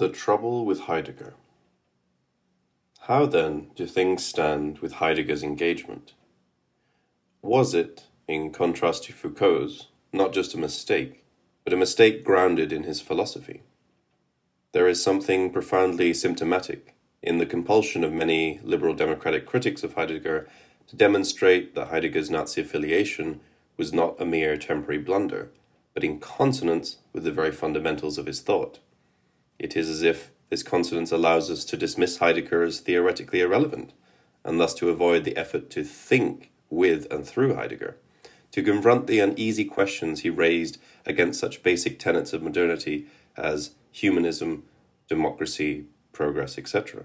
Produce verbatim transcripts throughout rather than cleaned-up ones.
The Trouble with Heidegger. How, then, do things stand with Heidegger's engagement? Was it, in contrast to Foucault's, not just a mistake, but a mistake grounded in his philosophy? There is something profoundly symptomatic in the compulsion of many liberal democratic critics of Heidegger to demonstrate that Heidegger's Nazi affiliation was not a mere temporary blunder, but in consonance with the very fundamentals of his thought. It is as if this consonance allows us to dismiss Heidegger as theoretically irrelevant, and thus to avoid the effort to think with and through Heidegger, to confront the uneasy questions he raised against such basic tenets of modernity as humanism, democracy, progress, et cetera.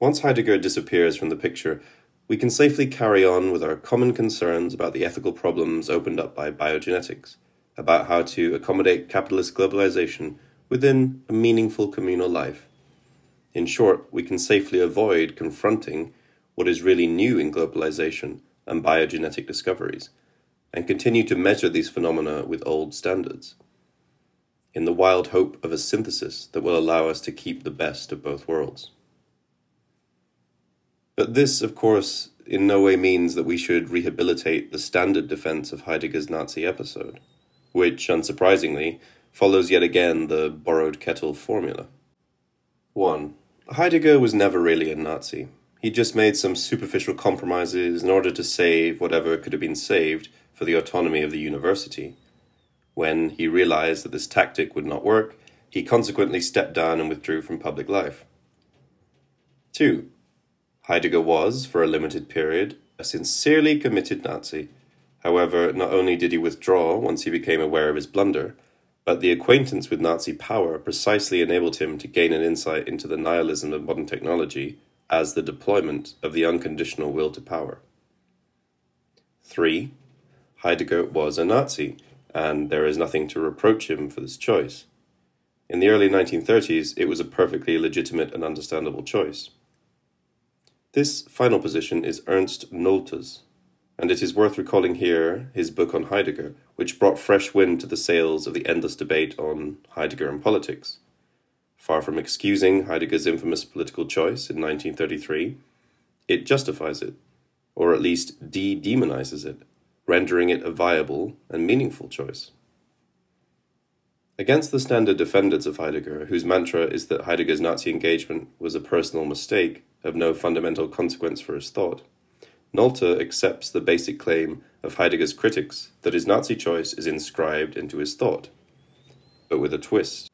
Once Heidegger disappears from the picture, we can safely carry on with our common concerns about the ethical problems opened up by biogenetics, about how to accommodate capitalist globalization within a meaningful communal life. In short, we can safely avoid confronting what is really new in globalization and biogenetic discoveries, and continue to measure these phenomena with old standards, in the wild hope of a synthesis that will allow us to keep the best of both worlds. But this, of course, in no way means that we should rehabilitate the standard defense of Heidegger's Nazi episode, which, unsurprisingly, follows yet again the borrowed kettle formula. one. Heidegger was never really a Nazi. He just made some superficial compromises in order to save whatever could have been saved for the autonomy of the university. When he realized that this tactic would not work, he consequently stepped down and withdrew from public life. two. Heidegger was, for a limited period, a sincerely committed Nazi. However, not only did he withdraw once he became aware of his blunder, but the acquaintance with Nazi power precisely enabled him to gain an insight into the nihilism of modern technology as the deployment of the unconditional will to power. three. Heidegger was a Nazi, and there is nothing to reproach him for this choice. In the early nineteen thirties, it was a perfectly legitimate and understandable choice. This final position is Ernst Nolte's, and it is worth recalling here his book on Heidegger, which brought fresh wind to the sails of the endless debate on Heidegger and politics. Far from excusing Heidegger's infamous political choice in nineteen thirty-three, it justifies it, or at least de-demonizes it, rendering it a viable and meaningful choice. Against the standard defenders of Heidegger, whose mantra is that Heidegger's Nazi engagement was a personal mistake of no fundamental consequence for his thought, Nolte accepts the basic claim of Heidegger's critics that his Nazi choice is inscribed into his thought, but with a twist.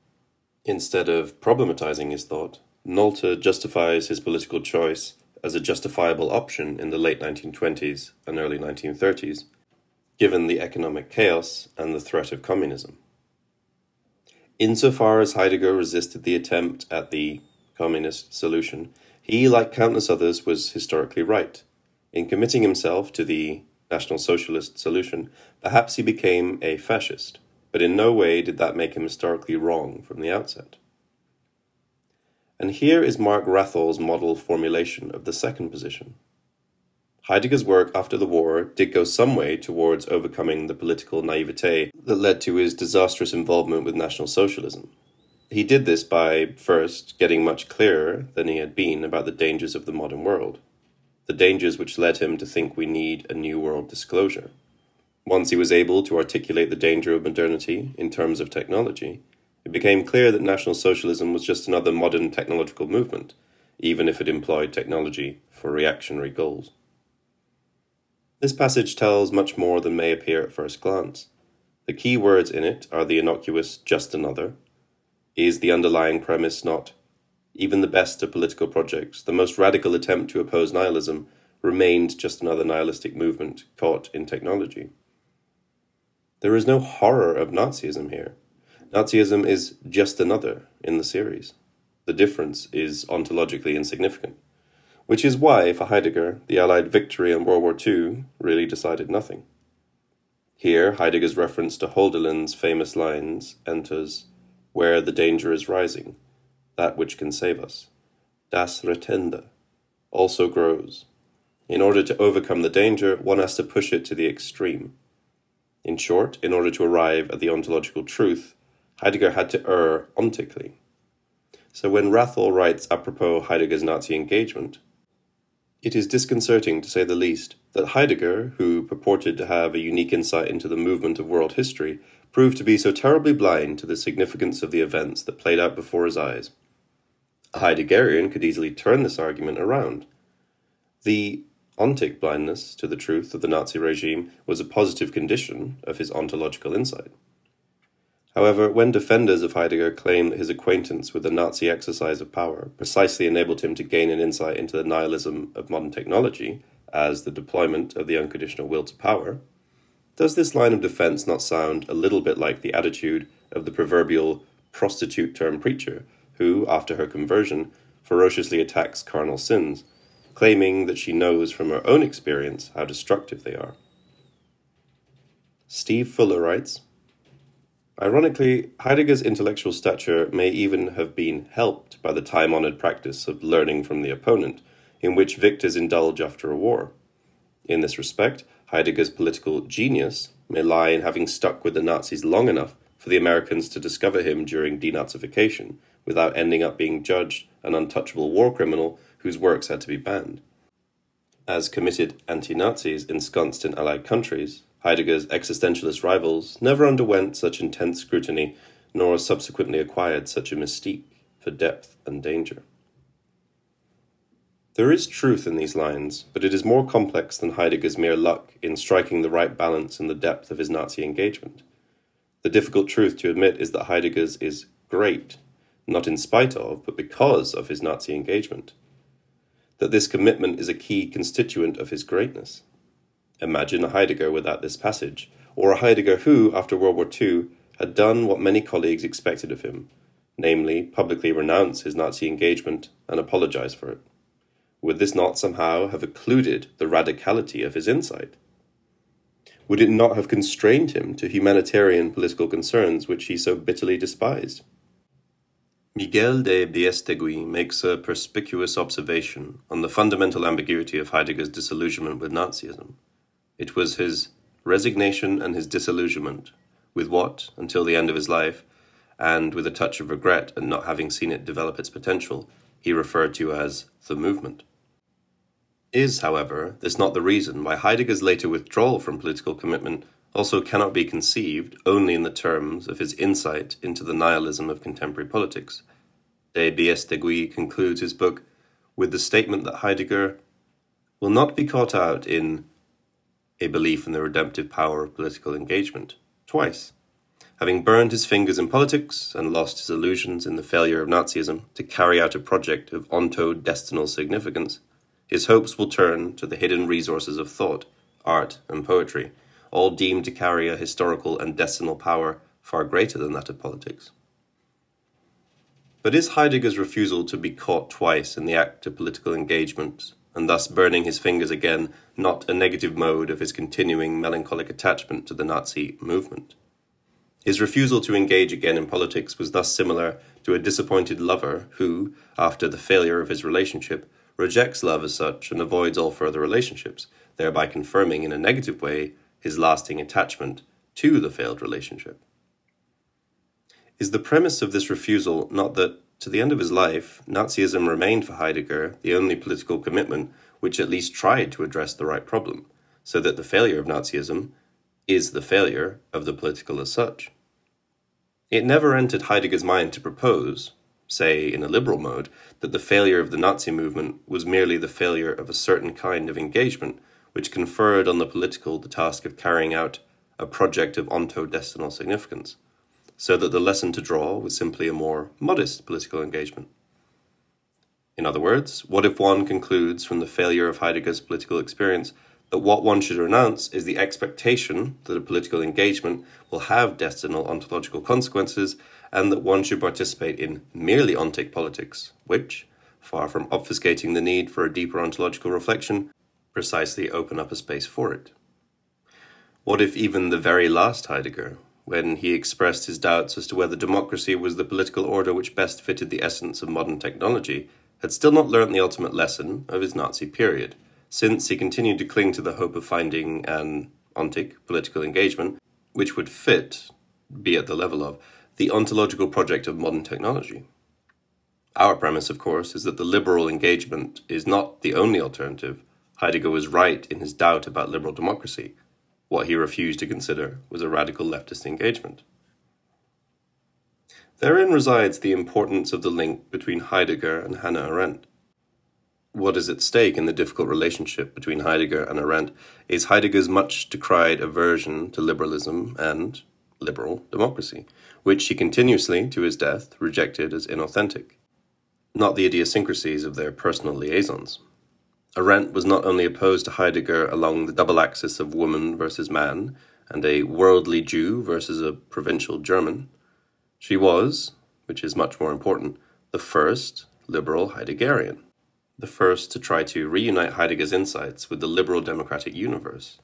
Instead of problematizing his thought, Nolte justifies his political choice as a justifiable option in the late nineteen twenties and early nineteen thirties, given the economic chaos and the threat of communism. Insofar as Heidegger resisted the attempt at the communist solution, he, like countless others, was historically right. In committing himself to the National Socialist solution, perhaps he became a fascist, but in no way did that make him historically wrong from the outset. And here is Mark Rathol's model formulation of the second position. Heidegger's work after the war did go some way towards overcoming the political naivete that led to his disastrous involvement with National Socialism. He did this by, first, getting much clearer than he had been about the dangers of the modern world, the dangers which led him to think we need a new world disclosure. Once he was able to articulate the danger of modernity in terms of technology, it became clear that National Socialism was just another modern technological movement, even if it employed technology for reactionary goals. This passage tells much more than may appear at first glance. The key words in it are the innocuous "just another." Is the underlying premise not, even the best of political projects, the most radical attempt to oppose nihilism, remained just another nihilistic movement caught in technology? There is no horror of Nazism here. Nazism is just another in the series. The difference is ontologically insignificant, which is why, for Heidegger, the Allied victory in World War Two really decided nothing. Here, Heidegger's reference to Holderlin's famous lines enters, "Where the danger is rising, that which can save us, das Rettende, also grows. In order to overcome the danger, one has to push it to the extreme." In short, in order to arrive at the ontological truth, Heidegger had to err ontically, So when Rathol writes apropos Heidegger's Nazi engagement, "It is disconcerting, to say the least, that Heidegger, who purported to have a unique insight into the movement of world history, proved to be so terribly blind to the significance of the events that played out before his eyes." A Heideggerian could easily turn this argument around. The ontic blindness to the truth of the Nazi regime was a positive condition of his ontological insight. However, when defenders of Heidegger claim that his acquaintance with the Nazi exercise of power precisely enabled him to gain an insight into the nihilism of modern technology as the deployment of the unconditional will to power, does this line of defense not sound a little bit like the attitude of the proverbial prostitute-term preacher who, after her conversion, ferociously attacks carnal sins, claiming that she knows from her own experience how destructive they are? Steve Fuller writes, "Ironically, Heidegger's intellectual stature may even have been helped by the time-honored practice of learning from the opponent, in which victors indulge after a war. In this respect, Heidegger's political genius may lie in having stuck with the Nazis long enough for the Americans to discover him during denazification, without ending up being judged an untouchable war criminal whose works had to be banned. As committed anti-Nazis ensconced in Allied countries, Heidegger's existentialist rivals never underwent such intense scrutiny, nor subsequently acquired such a mystique for depth and danger." There is truth in these lines, but it is more complex than Heidegger's mere luck in striking the right balance in the depth of his Nazi engagement. The difficult truth to admit is that Heidegger's is great, not in spite of, but because of his Nazi engagement. That this commitment is a key constituent of his greatness. Imagine a Heidegger without this passage, or a Heidegger who, after World War Two, had done what many colleagues expected of him, namely, publicly renounce his Nazi engagement and apologize for it. Would this not somehow have occluded the radicality of his insight? Would it not have constrained him to humanitarian political concerns which he so bitterly despised? Miguel de Biestegui makes a perspicuous observation on the fundamental ambiguity of Heidegger's disillusionment with Nazism. It was his resignation and his disillusionment, with what, until the end of his life, and with a touch of regret at not having seen it develop its potential, he referred to as the movement. Is, however, this not the reason why Heidegger's later withdrawal from political commitment also cannot be conceived only in the terms of his insight into the nihilism of contemporary politics? De Biestegui concludes his book with the statement that Heidegger will not be caught out in a belief in the redemptive power of political engagement, twice, having burned his fingers in politics and lost his illusions in the failure of Nazism to carry out a project of ontodestinal significance. His hopes will turn to the hidden resources of thought, art, and poetry, all deemed to carry a historical and destinal power far greater than that of politics. But is Heidegger's refusal to be caught twice in the act of political engagement, and thus burning his fingers again, not a negative mode of his continuing melancholic attachment to the Nazi movement? His refusal to engage again in politics was thus similar to a disappointed lover who, after the failure of his relationship, rejects love as such and avoids all further relationships, thereby confirming in a negative way his lasting attachment to the failed relationship. Is the premise of this refusal not that, to the end of his life, Nazism remained for Heidegger the only political commitment which at least tried to address the right problem, so that the failure of Nazism is the failure of the political as such? It never entered Heidegger's mind to propose, say in a liberal mode, that the failure of the Nazi movement was merely the failure of a certain kind of engagement which conferred on the political the task of carrying out a project of ontodestinal significance, so that the lesson to draw was simply a more modest political engagement. In other words, what if one concludes from the failure of Heidegger's political experience that what one should renounce is the expectation that a political engagement will have destinal ontological consequences, and that one should participate in merely ontic politics, which, far from obfuscating the need for a deeper ontological reflection, precisely open up a space for it? What if even the very last Heidegger, when he expressed his doubts as to whether democracy was the political order which best fitted the essence of modern technology, had still not learnt the ultimate lesson of his Nazi period, since he continued to cling to the hope of finding an ontic political engagement which would fit, be at the level of, the ontological project of modern technology? Our premise, of course, is that the liberal engagement is not the only alternative. Heidegger was right in his doubt about liberal democracy. What he refused to consider was a radical leftist engagement. Therein resides the importance of the link between Heidegger and Hannah Arendt. What is at stake in the difficult relationship between Heidegger and Arendt is Heidegger's much decried aversion to liberalism and liberal democracy, which he continuously, to his death, rejected as inauthentic, not the idiosyncrasies of their personal liaisons. Arendt was not only opposed to Heidegger along the double axis of woman versus man and a worldly Jew versus a provincial German, she was, which is much more important, the first liberal Heideggerian, the first to try to reunite Heidegger's insights with the liberal democratic universe.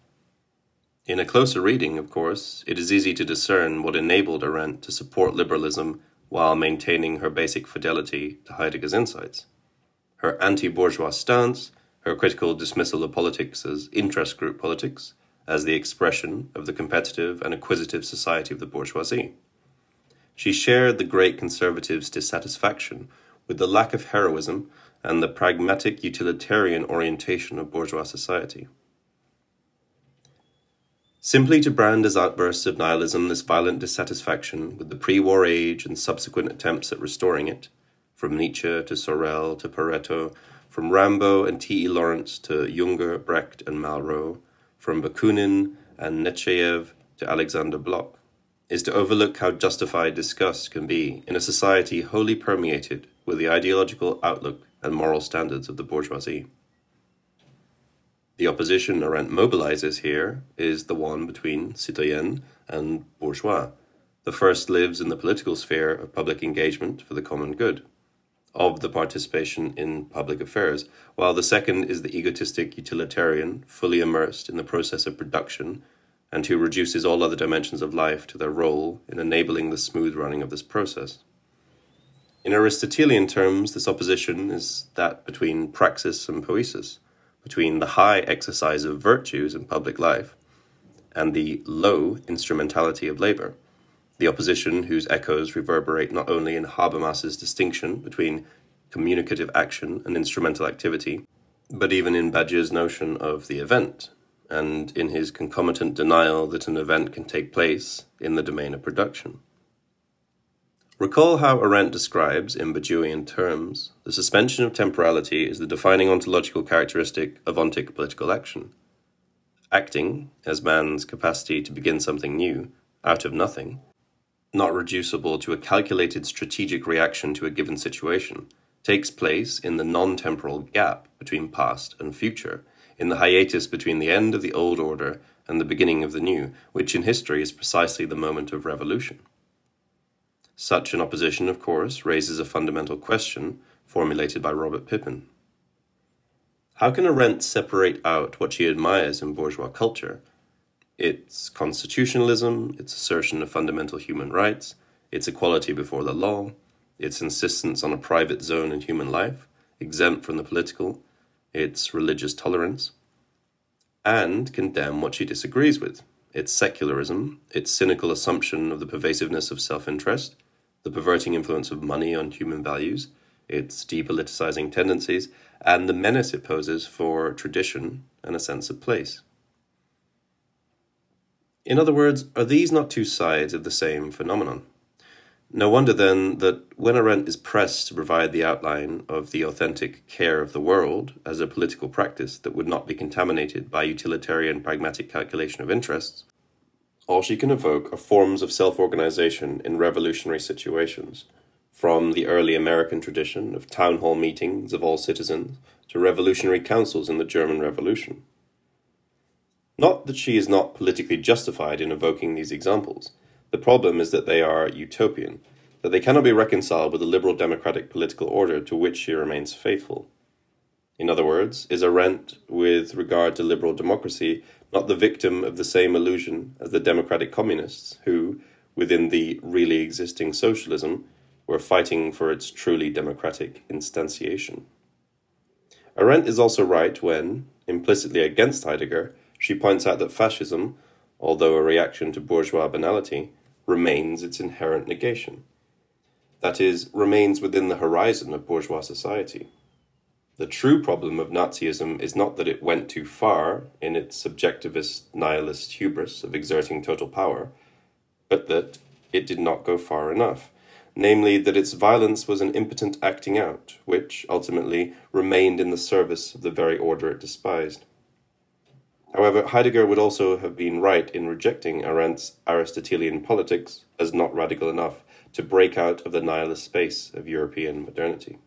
In a closer reading, of course, it is easy to discern what enabled Arendt to support liberalism while maintaining her basic fidelity to Heidegger's insights. Her anti-bourgeois stance, her critical dismissal of politics as interest group politics, as the expression of the competitive and acquisitive society of the bourgeoisie. She shared the great conservatives' dissatisfaction with the lack of heroism and the pragmatic utilitarian orientation of bourgeois society. Simply to brand as outbursts of nihilism this violent dissatisfaction with the pre-war age and subsequent attempts at restoring it, from Nietzsche to Sorel to Pareto, from Rambo and T E Lawrence to Junger, Brecht and Malraux, from Bakunin and Nechayev to Alexander Bloch, is to overlook how justified disgust can be in a society wholly permeated with the ideological outlook and moral standards of the bourgeoisie. The opposition Arendt mobilizes here is the one between citoyenne and bourgeois. The first lives in the political sphere of public engagement for the common good, of the participation in public affairs, while the second is the egotistic utilitarian, fully immersed in the process of production, and who reduces all other dimensions of life to their role in enabling the smooth running of this process. In Aristotelian terms, this opposition is that between praxis and poesis, between the high exercise of virtues in public life and the low instrumentality of labor, the opposition whose echoes reverberate not only in Habermas's distinction between communicative action and instrumental activity, but even in Badiou's notion of the event, and in his concomitant denial that an event can take place in the domain of production. Recall how Arendt describes, in Badioian terms, the suspension of temporality as the defining ontological characteristic of ontic political action. Acting, as man's capacity to begin something new, out of nothing, not reducible to a calculated strategic reaction to a given situation, takes place in the non-temporal gap between past and future, in the hiatus between the end of the old order and the beginning of the new, which in history is precisely the moment of revolution. Such an opposition, of course, raises a fundamental question formulated by Robert Pippin. How can Arendt separate out what she admires in bourgeois culture, its constitutionalism, its assertion of fundamental human rights, its equality before the law, its insistence on a private zone in human life, exempt from the political, its religious tolerance, and condemn what she disagrees with, its secularism, its cynical assumption of the pervasiveness of self-interest, the perverting influence of money on human values, its depoliticizing tendencies, and the menace it poses for tradition and a sense of place? In other words, are these not two sides of the same phenomenon? No wonder, then, that when Arendt is pressed to provide the outline of the authentic care of the world as a political practice that would not be contaminated by utilitarian pragmatic calculation of interests, all she can evoke are forms of self-organization in revolutionary situations, from the early American tradition of town hall meetings of all citizens to revolutionary councils in the German Revolution. Not that she is not politically justified in evoking these examples. The problem is that they are utopian, that they cannot be reconciled with the liberal democratic political order to which she remains faithful. In other words, is Arendt, with regard to liberal democracy, not the victim of the same illusion as the democratic communists who, within the really existing socialism, were fighting for its truly democratic instantiation? Arendt is also right when, implicitly against Heidegger, she points out that fascism, although a reaction to bourgeois banality, remains its inherent negation. that is, remains within the horizon of bourgeois society. The true problem of Nazism is not that it went too far in its subjectivist nihilist hubris of exerting total power, but that it did not go far enough, namely that its violence was an impotent acting out, which, ultimately, remained in the service of the very order it despised. However, Heidegger would also have been right in rejecting Arendt's Aristotelian politics as not radical enough to break out of the nihilist space of European modernity.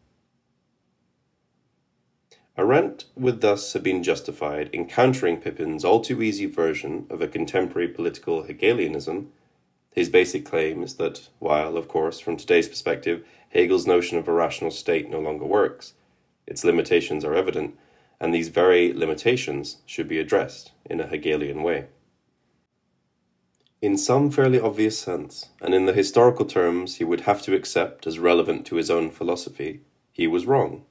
Arendt would thus have been justified in countering Pippin's all-too-easy version of a contemporary political Hegelianism. His basic claim is that, while, of course, from today's perspective, Hegel's notion of a rational state no longer works, its limitations are evident, and these very limitations should be addressed in a Hegelian way. In some fairly obvious sense, and in the historical terms he would have to accept as relevant to his own philosophy, he was wrong.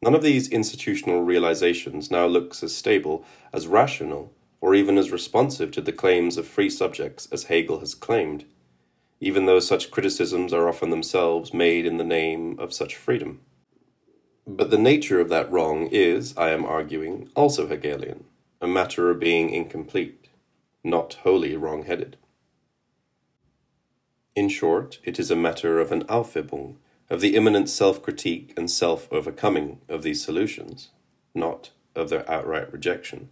None of these institutional realizations now looks as stable, as rational, or even as responsive to the claims of free subjects as Hegel has claimed, even though such criticisms are often themselves made in the name of such freedom. But the nature of that wrong is, I am arguing, also Hegelian, a matter of being incomplete, not wholly wrong-headed. In short, it is a matter of an Aufhebung, of the imminent self-critique and self-overcoming of these solutions, not of their outright rejection.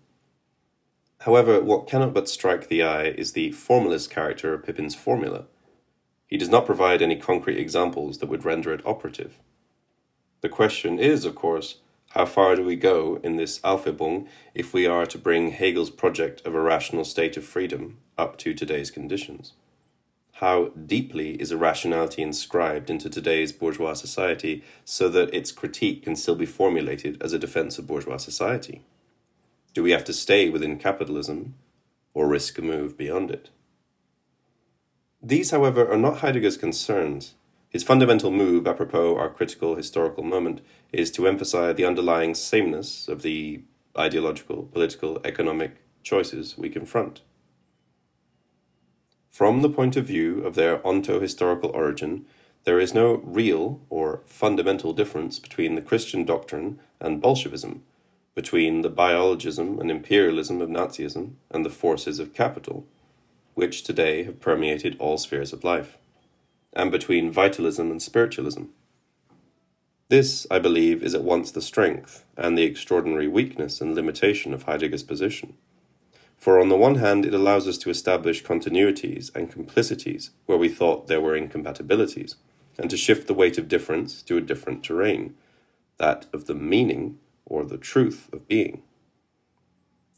However, what cannot but strike the eye is the formalist character of Pippin's formula. He does not provide any concrete examples that would render it operative. The question is, of course, how far do we go in this Aufhebung if we are to bring Hegel's project of a rational state of freedom up to today's conditions? How deeply is irrationality inscribed into today's bourgeois society so that its critique can still be formulated as a defense of bourgeois society? Do we have to stay within capitalism or risk a move beyond it? These, however, are not Heidegger's concerns. His fundamental move, apropos our critical historical moment, is to emphasize the underlying sameness of the ideological, political, economic choices we confront. From the point of view of their ontohistorical origin, there is no real or fundamental difference between the Christian doctrine and Bolshevism, between the biologism and imperialism of Nazism and the forces of capital, which today have permeated all spheres of life, and between vitalism and spiritualism. This, I believe, is at once the strength and the extraordinary weakness and limitation of Heidegger's position. For on the one hand, it allows us to establish continuities and complicities where we thought there were incompatibilities, and to shift the weight of difference to a different terrain, that of the meaning or the truth of being.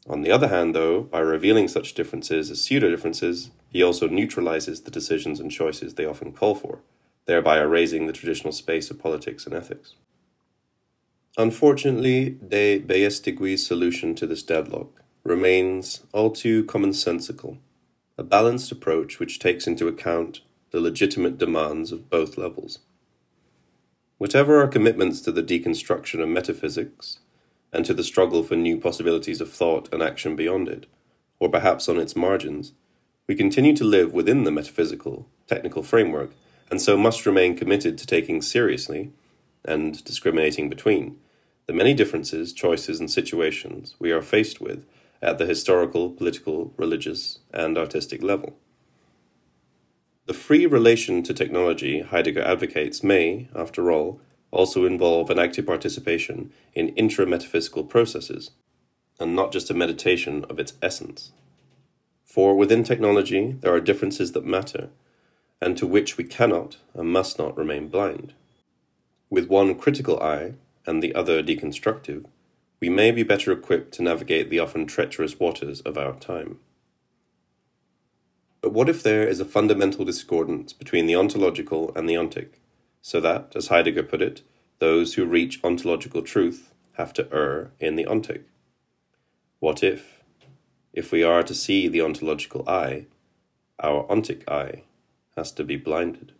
On the other hand, though, by revealing such differences as pseudo-differences, he also neutralizes the decisions and choices they often call for, thereby erasing the traditional space of politics and ethics. Unfortunately, de Beystigui's solution to this deadlock remains all too commonsensical, a balanced approach which takes into account the legitimate demands of both levels. Whatever our commitments to the deconstruction of metaphysics, and to the struggle for new possibilities of thought and action beyond it, or perhaps on its margins, we continue to live within the metaphysical, technical framework, and so must remain committed to taking seriously, and discriminating between, the many differences, choices, and situations we are faced with at the historical, political, religious, and artistic level. The free relation to technology Heidegger advocates may, after all, also involve an active participation in intra-metaphysical processes, and not just a meditation of its essence. For within technology there are differences that matter, and to which we cannot and must not remain blind. With one critical eye, and the other deconstructive, we may be better equipped to navigate the often treacherous waters of our time. But what if there is a fundamental discordance between the ontological and the ontic, so that, as Heidegger put it, those who reach ontological truth have to err in the ontic? What if, if we are to see the ontological eye, our ontic eye has to be blinded?